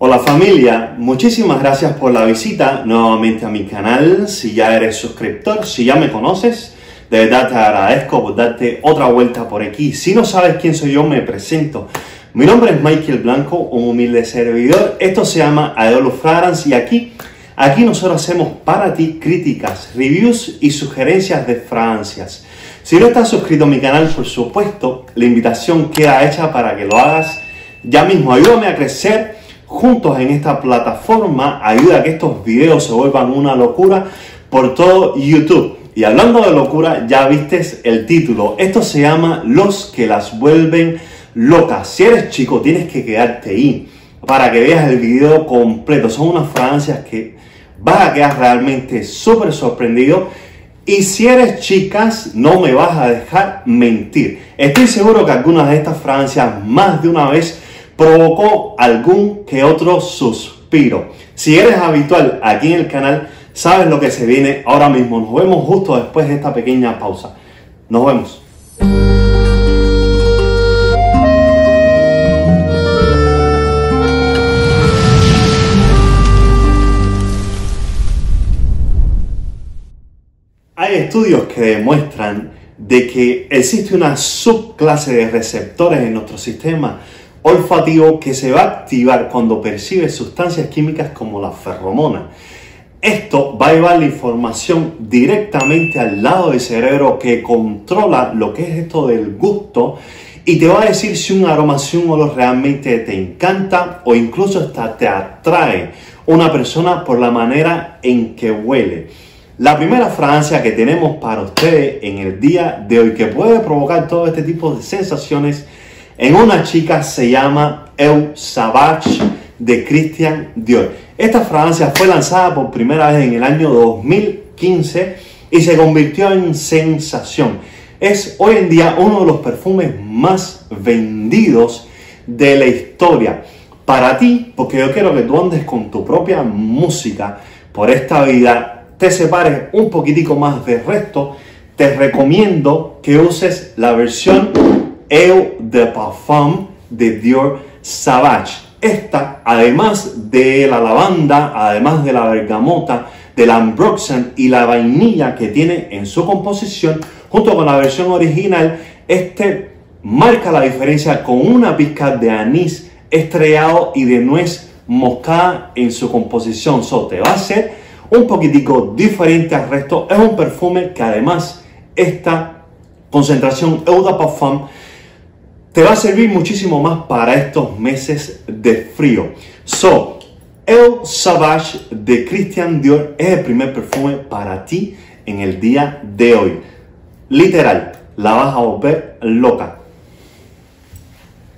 Hola familia, muchísimas gracias por la visita nuevamente a mi canal. Si ya eres suscriptor, si ya me conoces, de verdad te agradezco por darte otra vuelta por aquí. Si no sabes quién soy yo, me presento. Mi nombre es Michael Blanco, un humilde servidor. Esto se llama Aeolus Fragrance y aquí nosotros hacemos para ti críticas, reviews y sugerencias de fragancias. Si no estás suscrito a mi canal, por supuesto, la invitación queda hecha para que lo hagas ya mismo. Ayúdame a crecer juntos en esta plataforma, ayuda a que estos videos se vuelvan una locura por todo YouTube. Y hablando de locura, ya vistes el título. Esto se llama Los que las vuelven locas. Si eres chico, tienes que quedarte ahí para que veas el video completo. Son unas fragancias que vas a quedar realmente súper sorprendido. Y si eres chicas, no me vas a dejar mentir. Estoy seguro que algunas de estas fragancias más de una vez provocó algún que otro suspiro. Si eres habitual aquí en el canal, sabes lo que se viene ahora mismo. Nos vemos justo después de esta pequeña pausa. Nos vemos. Hay estudios que demuestran de que existe una subclase de receptores en nuestro sistema olfativo que se va a activar cuando percibe sustancias químicas como la ferromona. Esto va a llevar la información directamente al lado del cerebro que controla lo que es esto del gusto y te va a decir si un aroma, si un olor realmente te encanta o incluso hasta te atrae una persona por la manera en que huele. La primera fragancia que tenemos para ustedes en el día de hoy que puede provocar todo este tipo de sensaciones en una chica se llama Aeolus Sauvage de Christian Dior. Esta fragancia fue lanzada por primera vez en el año 2015 y se convirtió en sensación. Es hoy en día uno de los perfumes más vendidos de la historia. Para ti, porque yo quiero que tú andes con tu propia música por esta vida, te separes un poquitico más del resto, te recomiendo que uses la versión Eau de Parfum de Dior Sauvage. Esta, además de la lavanda, además de la bergamota, del Ambroxan y la vainilla que tiene en su composición, junto con la versión original, este marca la diferencia con una pizca de anís estrellado y de nuez moscada en su composición. So, te va a hacer un poquitico diferente al resto. Es un perfume que además esta concentración Eau de Parfum te va a servir muchísimo más para estos meses de frío. So, Aeolus Sauvage de Christian Dior es el primer perfume para ti en el día de hoy. Literal, la vas a volver loca.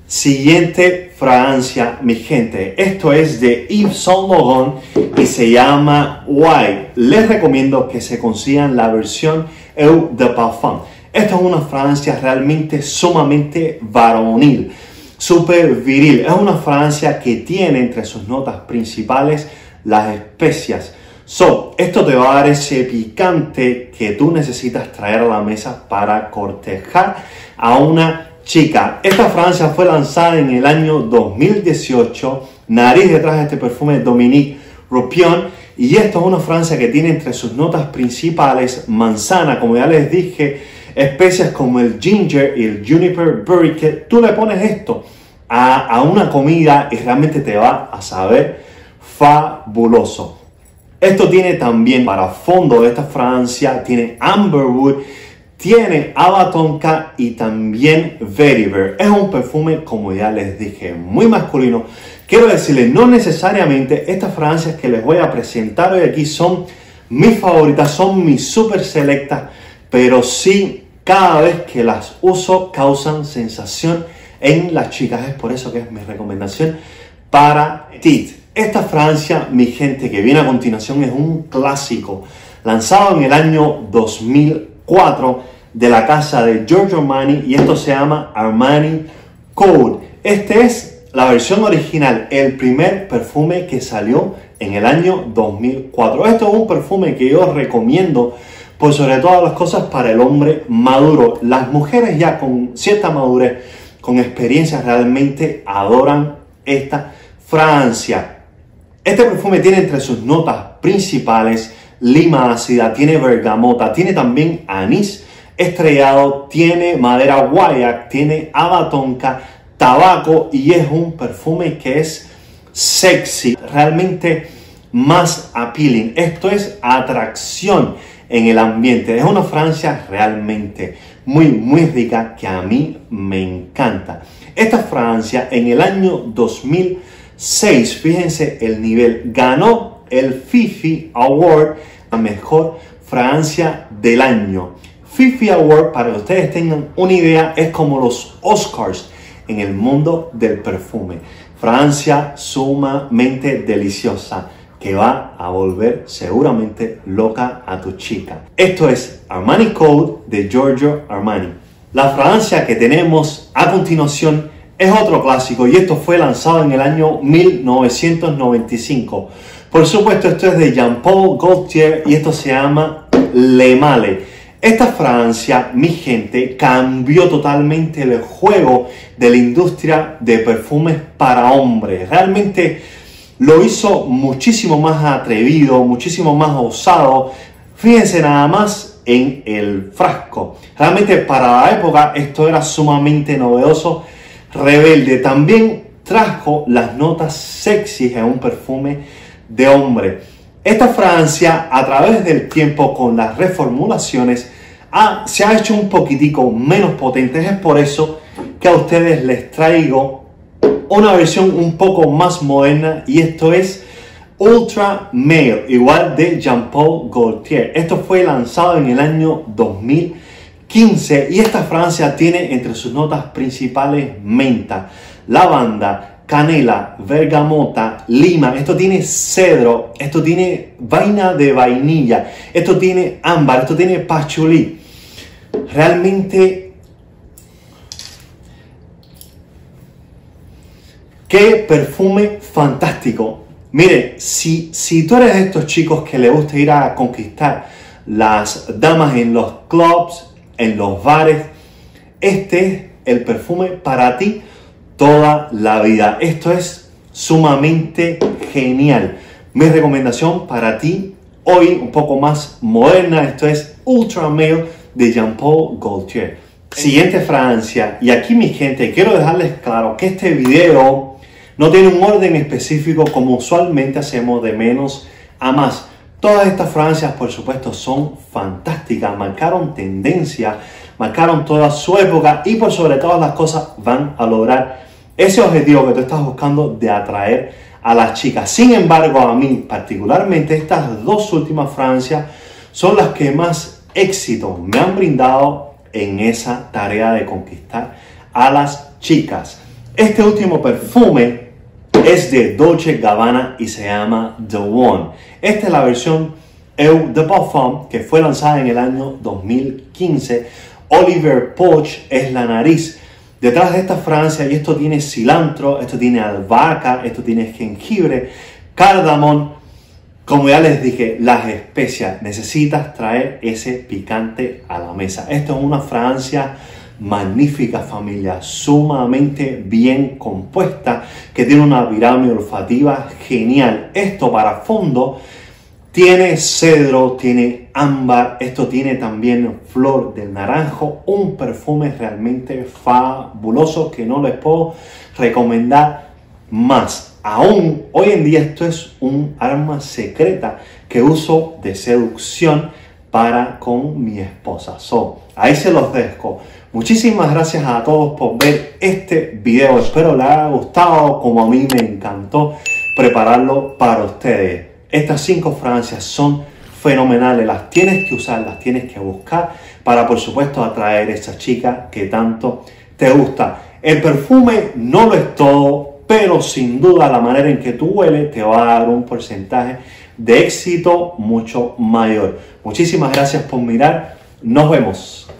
Siguiente fragancia, mi gente. Esto es de Yves Saint Laurent y se llama White. Les recomiendo que se consigan la versión Eau de Parfum. Esta es una fragancia realmente sumamente varonil, súper viril. Es una fragancia que tiene entre sus notas principales las especias. So, esto te va a dar ese picante que tú necesitas traer a la mesa para cortejar a una chica. Esta fragancia fue lanzada en el año 2018. Nariz detrás de este perfume es Dominique Ropion. Y esto es una fragancia que tiene entre sus notas principales manzana, como ya les dije, especias como el ginger y el juniper berry, que tú le pones esto a una comida y realmente te va a saber fabuloso. Esto tiene también para fondo de esta fragancia, tiene Amberwood, tiene Tonka y también Vetiver. Es un perfume, como ya les dije, muy masculino. Quiero decirles, no necesariamente estas fragancias que les voy a presentar hoy aquí son mis favoritas, son mis super selectas, pero sí, cada vez que las uso causan sensación en las chicas. Es por eso que es mi recomendación para ti. Esta fragancia, mi gente, que viene a continuación es un clásico lanzado en el año 2004 de la casa de Giorgio Armani y esto se llama Armani Code. Este es la versión original, el primer perfume que salió en el año 2004. Esto es un perfume que yo recomiendo por sobre todas las cosas para el hombre maduro. Las mujeres ya con cierta madurez, con experiencia, realmente adoran esta Francia. Este perfume tiene entre sus notas principales lima ácida, tiene bergamota, tiene también anís estrellado, tiene madera guayac, tiene haba tonka, tabaco y es un perfume que es sexy, realmente más appealing. Esto es atracción en el ambiente. Es una Francia realmente muy rica que a mí me encanta. Esta Francia en el año 2006, fíjense el nivel, ganó el Fifi Award a mejor Francia del año. Fifi Award, para que ustedes tengan una idea, es como los Oscars en el mundo del perfume. Francia sumamente deliciosa que va a volver seguramente loca a tu chica. Esto es Armani Code de Giorgio Armani. La Francia que tenemos a continuación es otro clásico y esto fue lanzado en el año 1995. Por supuesto, esto es de Jean-Paul Gaultier y esto se llama Le Male. Esta Francia, mi gente, cambió totalmente el juego de la industria de perfumes para hombres. Realmente lo hizo muchísimo más atrevido, muchísimo más osado. Fíjense nada más en el frasco. Realmente para la época esto era sumamente novedoso. Rebelde también trajo las notas sexy en un perfume de hombre. Esta Francia a través del tiempo con las reformulaciones se ha hecho un poquitico menos potente. Es por eso que a ustedes les traigo una versión un poco más moderna y esto es Ultra Male, igual de Jean-Paul Gaultier. Esto fue lanzado en el año 2015 y esta Francia tiene entre sus notas principales menta, lavanda, canela, bergamota, lima, esto tiene cedro, esto tiene vaina de vainilla, esto tiene ámbar, esto tiene pachulí. Realmente, qué perfume fantástico. Mire, si tú eres de estos chicos que le gusta ir a conquistar las damas en los clubs, en los bares, este es el perfume para ti toda la vida. Esto es sumamente genial. Mi recomendación para ti hoy, un poco más moderna, esto es Ultra Male de Jean-Paul Gaultier. Siguiente Francia, y aquí mi gente, quiero dejarles claro que este video no tiene un orden específico como usualmente hacemos de menos a más. Todas estas Francias, por supuesto, son fantásticas, marcaron tendencia, marcaron toda su época y por sobre todas las cosas van a lograr ese objetivo que tú estás buscando de atraer a las chicas. Sin embargo, a mí particularmente estas dos últimas Francias son las que más éxito me han brindado en esa tarea de conquistar a las chicas. Este último perfume es de Dolce Gabbana y se llama The One. Esta es la versión Eau de Parfum que fue lanzada en el año 2015. Oliver Poch es la nariz. Detrás de esta Francia, y esto tiene cilantro, esto tiene albahaca, esto tiene jengibre, cardamón. Como ya les dije, las especias. Necesitas traer ese picante a la mesa. Esto es una Francia magnífica, familia, sumamente bien compuesta, que tiene una pirámide olfativa genial. Esto para fondo tiene cedro, tiene ámbar, esto tiene también flor del naranjo, un perfume realmente fabuloso que no les puedo recomendar más. Aún hoy en día esto es un arma secreta que uso de seducción para con mi esposa. Ahí se los dejo. Muchísimas gracias a todos por ver este video. Espero les haya gustado como a mí me encantó prepararlo para ustedes. Estas 5 Francias son fenomenales. Las tienes que usar, las tienes que buscar para, por supuesto, atraer a esa chica que tanto te gusta. El perfume no lo es todo, pero sin duda la manera en que tú hueles te va a dar un porcentaje de éxito mucho mayor. Muchísimas gracias por mirar. Nos vemos.